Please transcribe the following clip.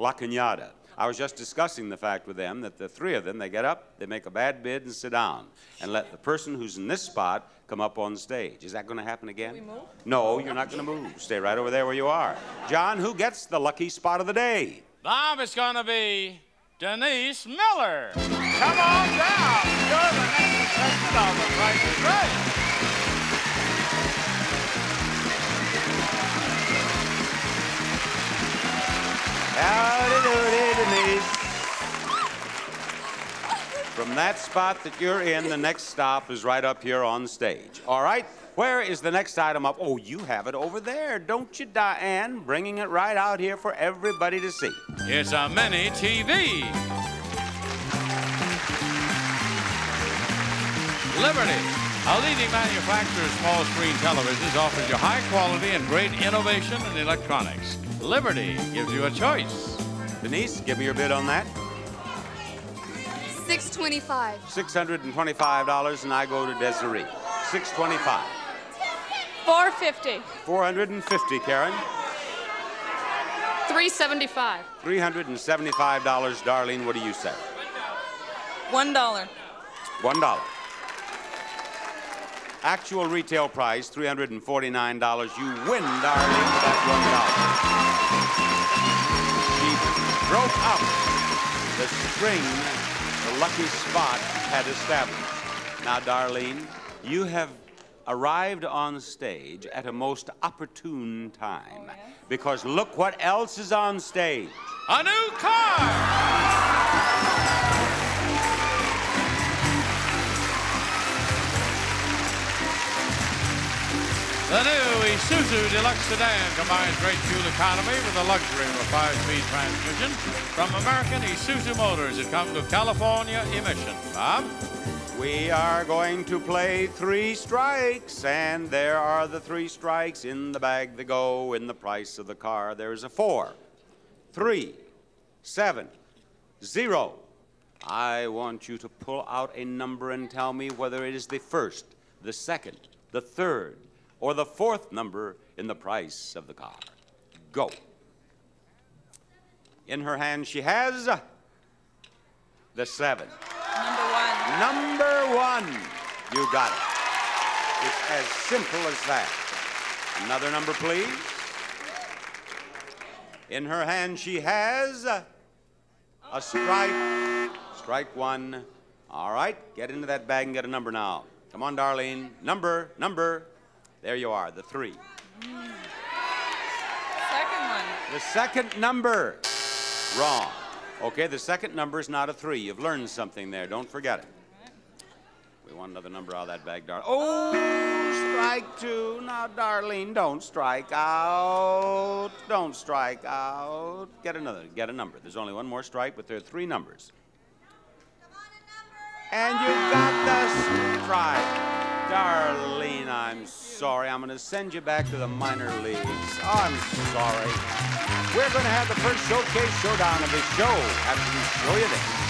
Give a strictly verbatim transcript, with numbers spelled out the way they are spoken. La Cunada. I was just discussing the fact with them that the three of them, they get up, they make a bad bid and sit down and let the person who's in this spot come up on stage. Is that going to happen again? Can we move? No, you're not going to move. Stay right over there where you are. John, who gets the lucky spot of the day? Bob, it's going to be Denise Miller. Come on down. You're the next contestant on The Price Is Right. Howdy-doody, Denise. From that spot that you're in, the next stop is right up here on stage. All right, where is the next item up? Oh, you have it over there, don't you, Diane? Bringing it right out here for everybody to see. It's a mini T V. Liberty, a leading manufacturer of small screen televisions, offers you high quality and great innovation in electronics. Liberty gives you a choice. Denise, give me your bid on that. six hundred twenty-five dollars. six hundred twenty-five dollars, and I go to Desiree. six hundred twenty-five dollars. four hundred fifty dollars. four hundred fifty dollars, Karen. three hundred seventy-five dollars. three hundred seventy-five dollars, Darlene, what do you say? one dollar. one dollar. Actual retail price, three hundred forty-nine dollars. You win, Darlene, for that one dollar. She broke up the string the lucky spot had established. Now, Darlene, you have arrived on stage at a most opportune time. Oh, yes? Because look what else is on stage. A new car! The new Isuzu Deluxe Sedan combines great fuel economy with the luxury of a five-speed transmission from American Isuzu Motors. It comes with California Emission. Bob? We are going to play Three Strikes, and there are the three strikes in the bag they go, in the price of the car. There is a four, three, seven, zero. I want you to pull out a number and tell me whether it is the first, the second, the third, or the fourth number in the price of the car. Go. In her hand, she has the seven. Number one. Number one. You got it. It's as simple as that. Another number, please. In her hand, she has a strike. Strike one. All right, get into that bag and get a number now. Come on, Darlene. Number, number. There you are, the three. Mm. Second one. The second number. Wrong. Okay, the second number is not a three. You've learned something there. Don't forget it. Right. We want another number out of that bag, Darlene. Oh, strike two. Now, Darlene, don't strike out. Don't strike out. Get another. Get a number. There's only one more strike, but there are three numbers. Come on, a number. And you've got the strike. Darlene, I'm sorry. I'm going to send you back to the minor leagues. Oh, I'm sorry. We're going to have the first showcase showdown of this show after we show you this.